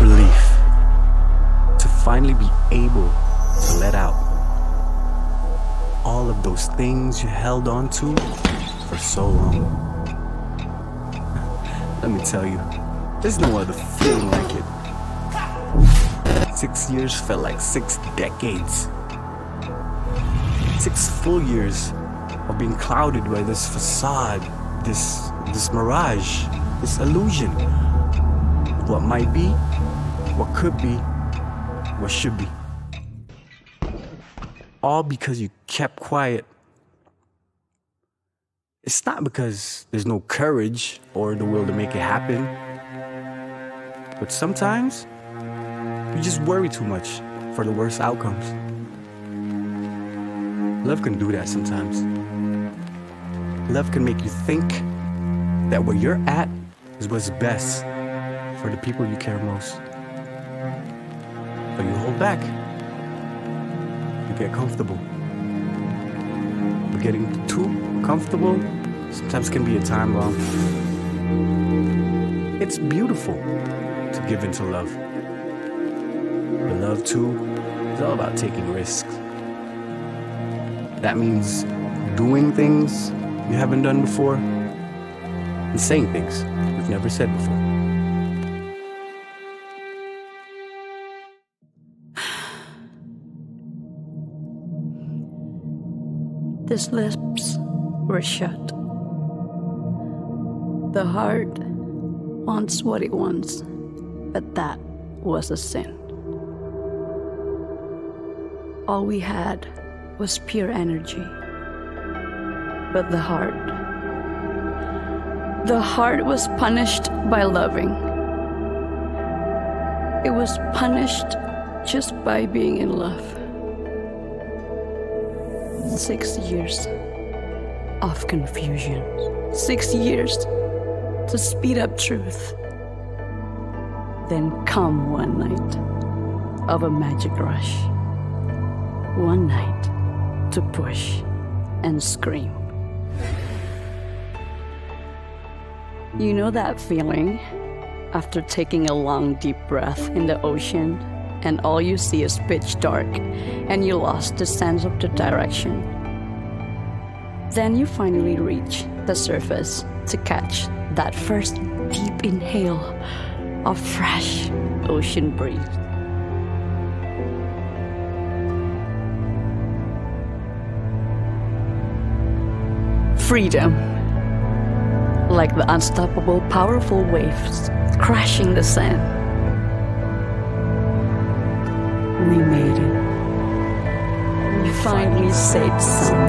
Relief to finally be able to let out all of those things you held on to for so long. Let me tell you, there's no other feeling like it. 6 years felt like 6 decades. 6 full years of being clouded by this facade, this mirage, this illusion. What might be, what could be, what should be. All because you kept quiet. It's not because there's no courage or the will to make it happen. But sometimes, you just worry too much for the worst outcomes. Love can do that sometimes. Love can make you think that where you're at is what's best for the people you care most. But you hold back. You get comfortable. But getting too comfortable sometimes can be a time bomb. It's beautiful to give into love. But love, too, is all about taking risks. That means doing things you haven't done before and saying things you've never said before. His lips were shut. The heart wants what it wants, but that was a sin. All we had was pure energy, but the heart was punished by loving. It was punished just by being in love. 6 years of confusion. 6 years to speed up truth. Then come one night of a magic rush. One night to push and scream. You know that feeling after taking a long deep breath in the ocean? And all you see is pitch dark, and you lost the sense of the direction. Then you finally reach the surface to catch that first deep inhale of fresh ocean breeze. Freedom, like the unstoppable, powerful waves crashing the sand. We made it. We finally saved someone.